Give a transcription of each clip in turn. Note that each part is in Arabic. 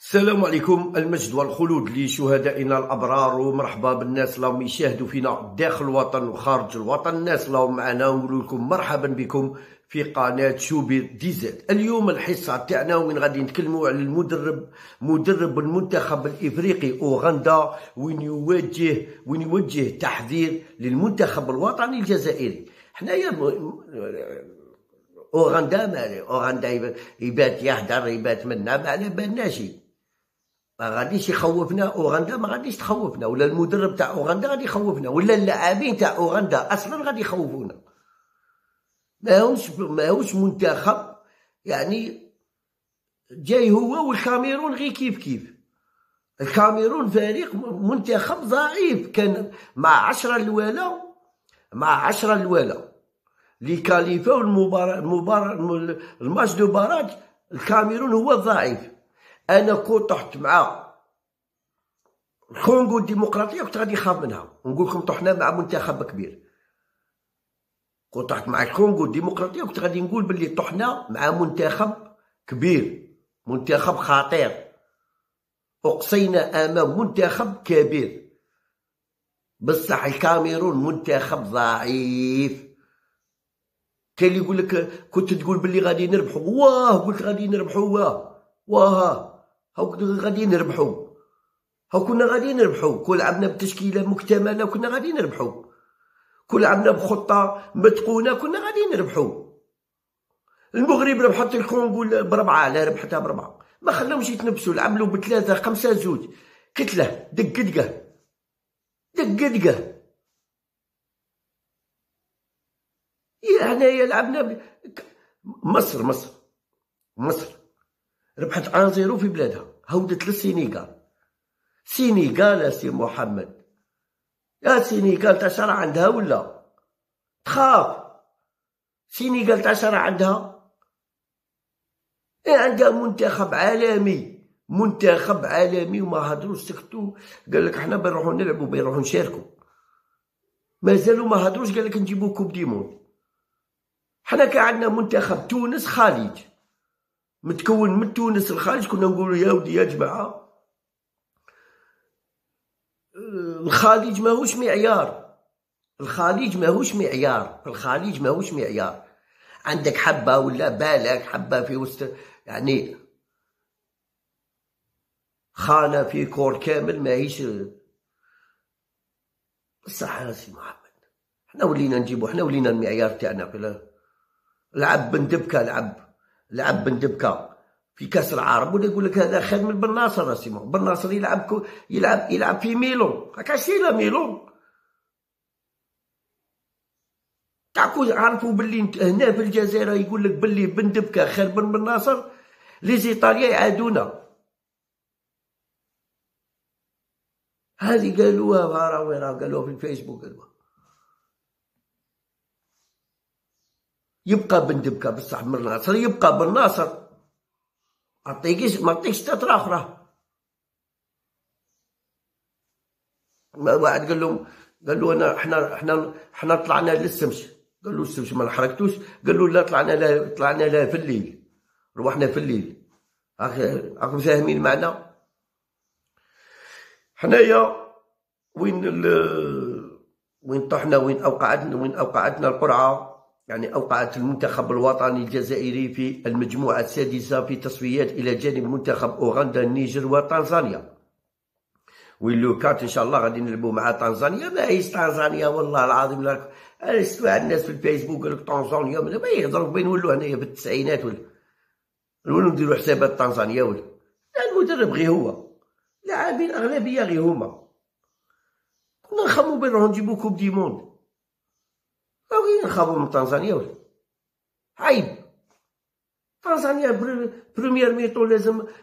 السلام عليكم، المجد والخلود لشهدائنا الابرار، ومرحبا بالناس اللي يشاهدوا فينا داخل الوطن وخارج الوطن. الناس اللي معنا نقول لكم مرحبا بكم في قناه شوبي ديزل. اليوم الحصه تاعنا وين غادي نتكلموا على مدرب المنتخب الافريقي اوغندا، وين يوجه تحذير للمنتخب الوطني الجزائري. حنايا اوغندا يبات يهدر يبات منا، ما على بالناش ما غاديش يخوفنا. اوغندا ما غاديش تخوفنا، ولا المدرب تاع اوغندا غادي يخوفنا، ولا اللاعبين تاع اوغندا اصلا غادي يخوفونا. ماهوش منتخب يعني جاي هو والكاميرون غير كيف كيف. الكاميرون فريق منتخب ضعيف، كان مع 10 الولا لي كاليفاو المباراة الماتش دو باراج. الكاميرون هو الضعيف. انا كنت طحت مع الكونغو الديمقراطيه كنت غادي نخاف منها، ونقول لكم طحنا مع منتخب كبير. كنت طحت مع الكونغو الديمقراطيه كنت غادي نقول باللي طحنا مع منتخب كبير، منتخب خطير، اقصينا امام منتخب كبير. بصح الكاميرون منتخب ضعيف. كاين اللي يقول لك كنت تقول باللي غادي نربحوا، واه قلت غادي نربحوا، واه غادي نربحوا، كنا غادي نربحوا. كل عندنا بتشكيله مكتمله كنا غادي نربحوا، كل عندنا بخطه متقونه كنا غادي نربحوا. المغرب ربحت الكونغو ب4، لا ربحتها ب4، ما خلاهمش يتنفسوا، عملوا ب3 5 زوج كتله دق دقه. هنايا لعبنا مصر ربحت 1-0 في بلادها، هودت للسينغال. سينغال ياسين محمد، يا سينغال تاع شرع عندها ولا تخاف؟ سينغال تاع شرع عندها ايه؟ عندها منتخب عالمي، منتخب عالمي، وما هدروش سكتوا. قال لك حنا بنروحوا نلعبوا، بنروحوا نشاركوا، مازالوا ما هدروش. قال لك نجيبوا كوب ديمون. حنا كان عندنا منتخب تونس خليج متكون من تونس الخليج، كنا نقولوا يا ودي يا جماعه الخليج ماهوش معيار، الخليج ماهوش معيار. عندك حبه ولا بالك حبه في وسط، يعني خانه في كور كامل ماهيش بصح. يا سي محمد حنا ولينا المعيار تاعنا. لعب بن دبكه، لعب بن دبكه في كاس العرب، ولا يقول لك هذا خير من بن ناصر. اسمع بن ناصر يلعب في ميلون، هكا ميلون تاعكم. عرفوا باللي هنا في الجزائر يقول لك باللي بن دبكه خير من بن ناصر. لي زيطاليا يعادونا، هذه قالوها قالوها في الفيسبوك، قالوها. يبقى بن دبكه بصح بن ناصر، يبقى بن ناصر. ما عطيكش تترا اخرى. واحد قال لهم، قال له انا حنا طلعنا للسمش، قال له السمش ما نحركتوش، قال له لا طلعنا لها في الليل، روحنا في الليل. راكم فاهمين معنا حنايا وين طحنا، وين اوقعتنا القرعه، يعني أوقعت المنتخب الوطني الجزائري في المجموعة السادسة في تصفيات إلى جانب منتخب أوغندا النيجر وتنزانيا. واللوكات إن شاء الله غادي نلعبوا مع تنزانيا. ماهيش تنزانيا والله العظيم. لا سمع الناس في الفيسبوك قال لك تنزانيا، ما يهضروا بين ولو هنايا في التسعينات ولا نديروا حسابات تنزانيا ولا. المدرب غير هو، لاعبين أغلبية غير هما. كنا نخمو بين روحو نجيبو كوب دي موند، وين نخافو من تنزانيا ولا؟ عيب. تنزانيا بروميير ميطو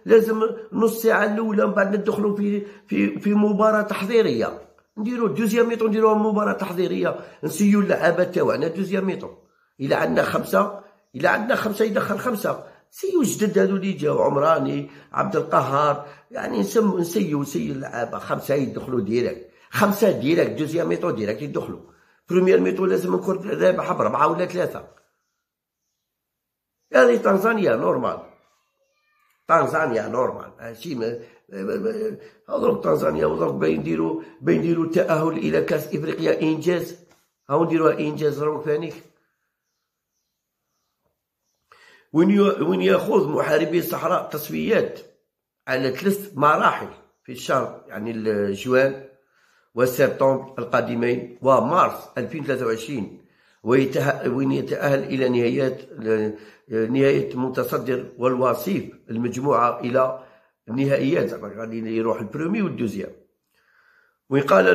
لازم نص ساعة الأولى، من بعد ندخلو في مباراة تحضيرية، نديرو دوزيام ميطو، نديروها مباراة تحضيرية، نسيو اللعابة تاوعنا دوزيام ميطو. إلا عندنا خمسة يدخل 5، سيو جدد هادو اللي جاو، عمراني، عبد القهار، يعني نسيو اللعابة. 5 يدخلو ديريكت، 5 ديريكت دوزيام ميطو ديريكت يدخلو. بروميير ميطو لازم نكون رابحه ب4 ولا 3. يعني تنزانيا نورمال. تنزانيا نورمال هادشي هاضرب تنزانيا وضرب باين نديرو التأهل إلى كأس إفريقيا إنجاز، هاو نديروها إنجاز راهو فانيك. وين ياخذ محاربي الصحراء تصفيات على 3 مراحل في الشهر يعني جوان وسبتمبر القادمين ومارس 2023، وين يتأهل إلى نهاية المتصدر والوصيف المجموعة إلى النهائيات، زعما غادي يروح البرومي والدوزيام. وقال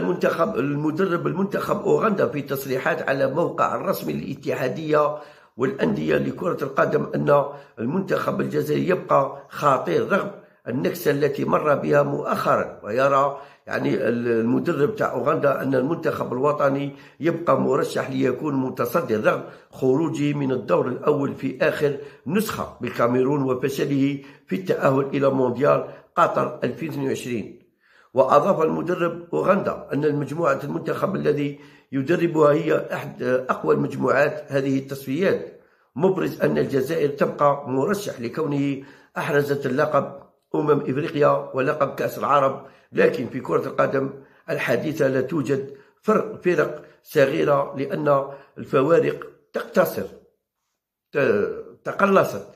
المدرب المنتخب أوغندا في تصريحات على موقع الرسمي للاتحادية والأندية لكرة القدم أن المنتخب الجزائري يبقى خطير رغم النكسة التي مر بها مؤخرا، ويرى يعني المدرب تاع أوغندا أن المنتخب الوطني يبقى مرشح ليكون متصدر رغم خروجه من الدور الأول في آخر نسخة بالكاميرون وفشله في التأهل إلى مونديال قطر 2022. وأضاف المدرب أوغندا أن مجموعة المنتخب الذي يدربها هي أحد أقوى المجموعات هذه التصفيات، مبرز أن الجزائر تبقى مرشح لكونه أحرزت اللقب إفريقيا ولقب كأس العرب، لكن في كرة القدم الحديثة لا توجد فرق صغيرة لأن الفوارق تقلصت.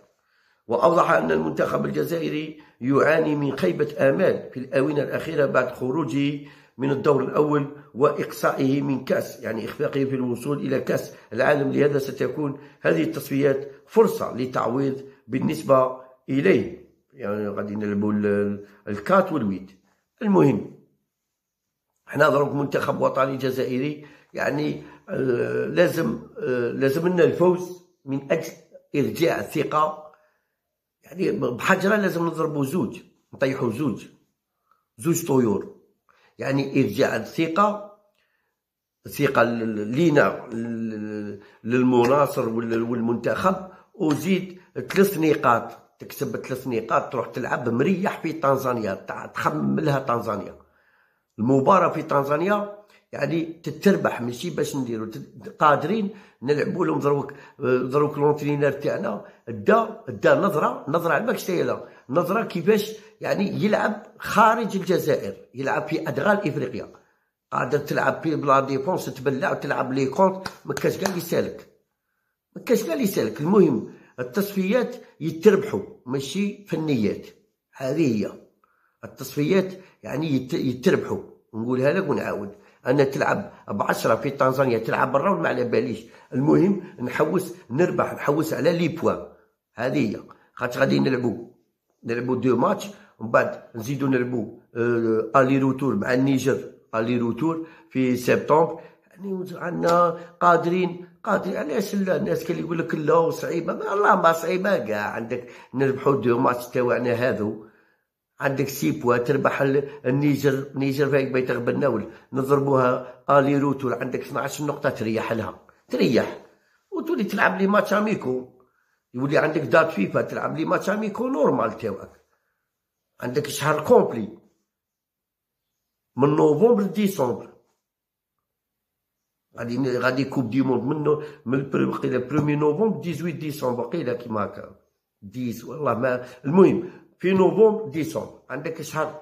وأوضح أن المنتخب الجزائري يعاني من خيبة آمال في الآونة الأخيرة بعد خروجه من الدور الأول وإقصائه من كأس، يعني إخفاقه في الوصول إلى كأس العالم، لهذا ستكون هذه التصفيات فرصة لتعويض بالنسبة إليه، يعني غادي نلعبوا الكات والويد. المهم حنا ضرب منتخب وطني جزائري يعني لازم لنا الفوز من اجل ارجاع الثقه، يعني بحجره لازم نضربوا نطيحوا زوج طيور، يعني ارجاع الثقه لينا للمناصر والمنتخب، وزيد 3 نقاط تكسب 3 نقاط تروح تلعب مريح في تنزانيا، تخمم لها تنزانيا المباراة في تنزانيا يعني تتربح، ماشي باش نديرو قادرين نلعبوا لهم. دروك لونترينير تاعنا دا نظرة على بالك شتاهي، نظرة كيفاش يعني يلعب خارج الجزائر، يلعب في أدغال إفريقيا، قادر تلعب في بلا ديفونس تبلع وتلعب لي كونت، ما كاش كاع اللي سالك. المهم التصفيات يتربحوا ماشي فنيات، هذه هي التصفيات يعني يتربحوا. نقولها لك ونعاود، انا تلعب ب10 في تنزانيا تلعب برا وما على باليش، المهم نربح نحوس على لي بوان، هذه هي. خاطر غادي نلعبوا 2 ماتش ومن بعد نزيدو نلعبوا الي روتور مع النيجر، الي روتور في سبتمبر، يعني عندنا قادرين. علاش لا؟ الناس كاين اللي يقول لك لا صعيبه، والله ما صعيبه كاع، عندك نربحوا 2 ماتش تاوعنا هذو، عندك 6 بوا تربح النيجر فايق بيت غب النول، نضربوها الي روتور عندك 12 نقطه تريح وتولي تلعب لي ماتش اميكو، يولي عندك دات فيفا تلعب لي ماتش اميكو نورمال تاوعك، عندك شهر كومبلي من نوفمبر ديسمبر، غادي كوب دي موند من قيله 1 نوفمبر 18 ديسمبر قيله كيما هكا 10 والله ما. المهم في نوفمبر ديسمبر عندك شهر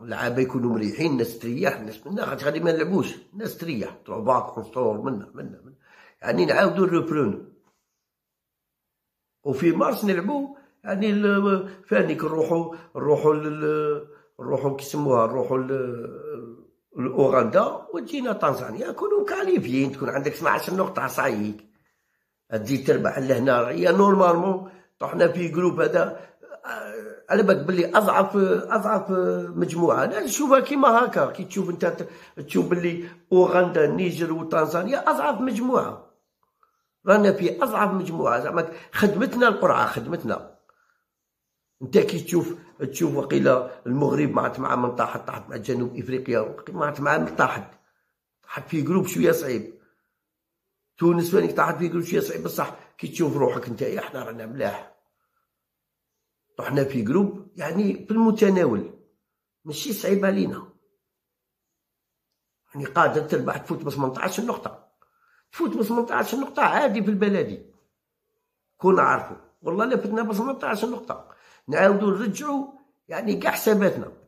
اللعابه يكونوا مريحين، الناس تريح، الناس منا غادي ما نلعبوش، الناس تريح تروح باك ونسطور منا يعني نعاودوا الريبرون، وفي مارس نلعبوا يعني فانيك نروحوا كيسموها نروحوا اوغندا وتجينا تنزانيا كونوا كاليفيين، تكون عندك 12 نقطه صاييك تزيد تربح لهنا، هي نورمالمون طحنا في جروب هذا على بالك بلي اضعف مجموعه، انا نشوفها كيما هكا، كي تشوف انت تشوف بلي اوغندا النيجر وتنزانيا اضعف مجموعه، رانا في اضعف مجموعه، زعما خدمتنا القرعه خدمتنا. انت كي تشوف وقيله المغرب مع من طاحت مع جنوب افريقيا، مع من طاحت في جروب شويه صعيب، تونس ثاني طاحت في جروب شويه صعيب، بصح كي تشوف روحك انت احنا رانا ملاح، طحنا في جروب يعني في المتناول ماشي صعيب علينا، يعني قادر تربح تفوت ب 18 نقطه عادي في البلدي، كون عارفوا والله لفتنا ب 18 نقطه، نعاودوا نرجعوا يعني كاع حساباتنا.